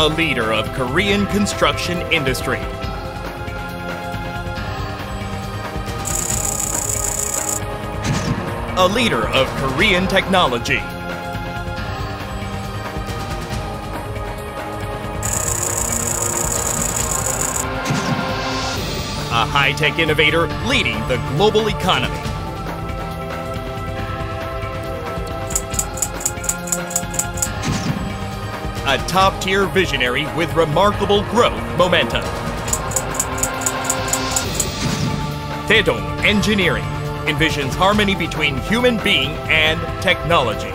a leader of Korean construction industry. A leader of Korean technology. A high-tech innovator leading the global economy. A top-tier visionary with remarkable growth momentum. Daedong Engineering envisions harmony between human being and technology.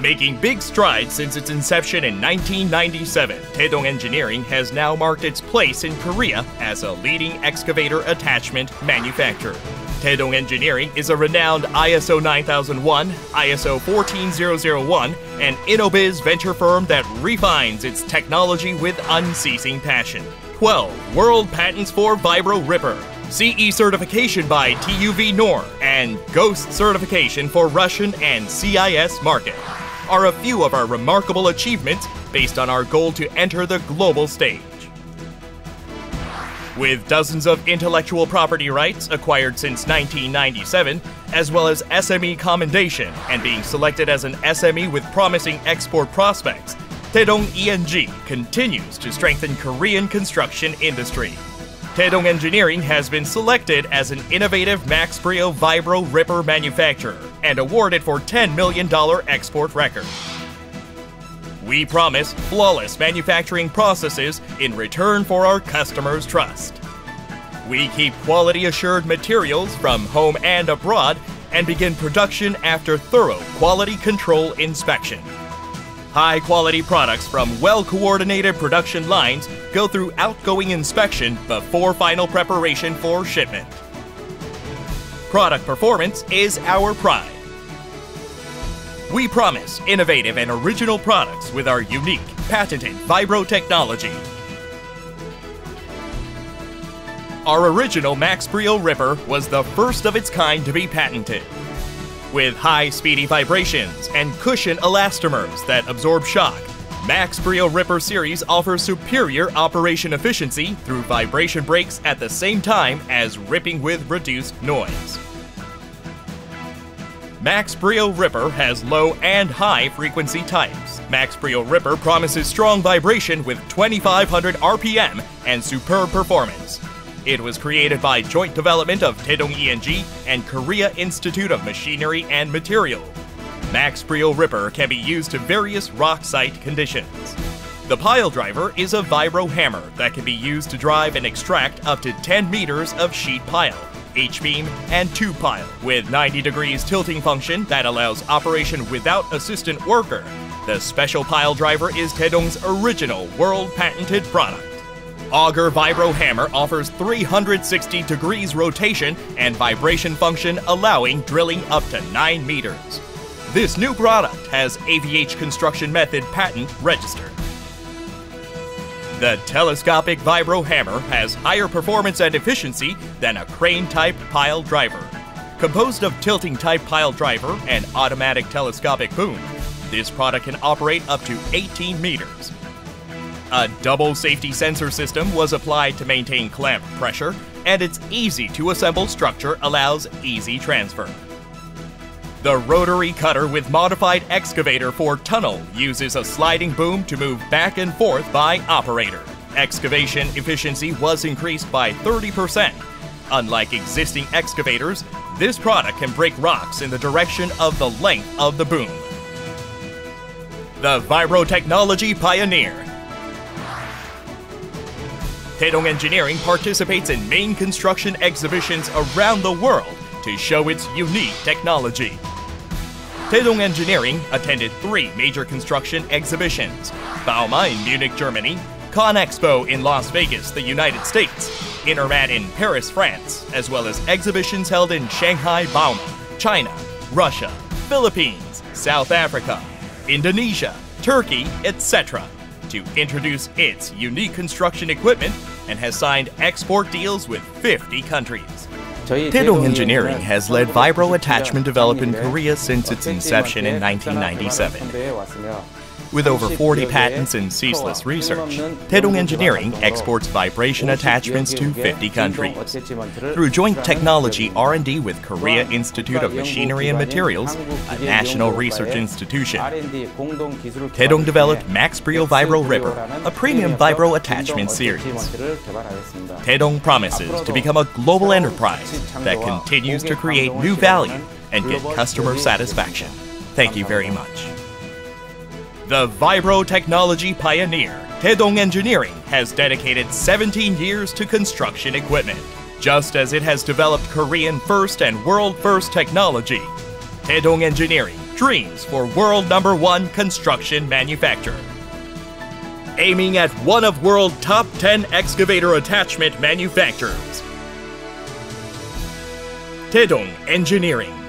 Making big strides since its inception in 1997, Daedong Engineering has now marked its place in Korea as a leading excavator attachment manufacturer. Daedong Engineering is a renowned ISO 9001, ISO 14001, and InnoBiz venture firm that refines its technology with unceasing passion. 12 world patents for Vibro Ripper, CE certification by TÜV Nord, and GOST certification for Russian and CIS market are a few of our remarkable achievements based on our goal to enter the global stage. With dozens of intellectual property rights acquired since 1997, as well as SME commendation and being selected as an SME with promising export prospects, Daedong ENG continues to strengthen Korean construction industry. Daedong Engineering has been selected as an innovative MAXBRIO Vibro Ripper manufacturer and awarded for $10 million export record. We promise flawless manufacturing processes in return for our customers' trust. We keep quality assured materials from home and abroad and begin production after thorough quality control inspection. High quality products from well-coordinated production lines go through outgoing inspection before final preparation for shipment. Product performance is our pride. We promise innovative and original products with our unique, patented Vibro technology. Our original MAXBRIO Ripper was the first of its kind to be patented. With high speedy vibrations and cushion elastomers that absorb shock, MAXBRIO Ripper series offers superior operation efficiency through vibration brakes at the same time as ripping with reduced noise. MAXBRIO Ripper has low and high frequency types. MAXBRIO Ripper promises strong vibration with 2500 RPM and superb performance. It was created by joint development of Daedong ENG and Korea Institute of Machinery and Material. MAXBRIO Ripper can be used to various rock site conditions. The pile driver is a vibro hammer that can be used to drive and extract up to 10 meters of sheet pile, H-beam, and tube pile, with 90 degrees tilting function that allows operation without assistant worker. The special pile driver is Daedong's original world-patented product. Auger Vibro Hammer offers 360 degrees rotation and vibration function, allowing drilling up to 9 meters. This new product has AVH Construction Method patent registered. The telescopic Vibro Hammer has higher performance and efficiency than a crane-type pile driver. Composed of tilting-type pile driver and automatic telescopic boom, this product can operate up to 18 meters. A double safety sensor system was applied to maintain clamp pressure, and its easy-to-assemble structure allows easy transfer. The rotary cutter with modified excavator for tunnel uses a sliding boom to move back and forth by operator. Excavation efficiency was increased by 30%. Unlike existing excavators, this product can break rocks in the direction of the length of the boom. The Vibro Technology Pioneer. Daedong Engineering participates in main construction exhibitions around the world to show its unique technology. Daedong Engineering attended 3 major construction exhibitions: Bauma in Munich, Germany, Con Expo in Las Vegas, the United States, Intermat in Paris, France, as well as exhibitions held in Shanghai, Bauma, China, Russia, Philippines, South Africa, Indonesia, Turkey, etc. to introduce its unique construction equipment and has signed export deals with 50 countries. Daedong Engineering has led Vibro attachment development in Korea since its inception in 1997. With over 40 patents and ceaseless research, Daedong Engineering exports vibration attachments to 50 countries. Through joint technology R&D with Korea Institute of Machinery and Materials, a national research institution, Daedong developed MAXBRIO Vibro Ripper, a premium vibro attachment series. Daedong promises to become a global enterprise that continues to create new value and get customer satisfaction. Thank you very much. The Vibro technology pioneer, Daedong Engineering has dedicated 17 years to construction equipment. Just as it has developed Korean first and world first technology, Daedong Engineering dreams for world #1 construction manufacturer. Aiming at one of world top 10 excavator attachment manufacturers, Daedong Engineering.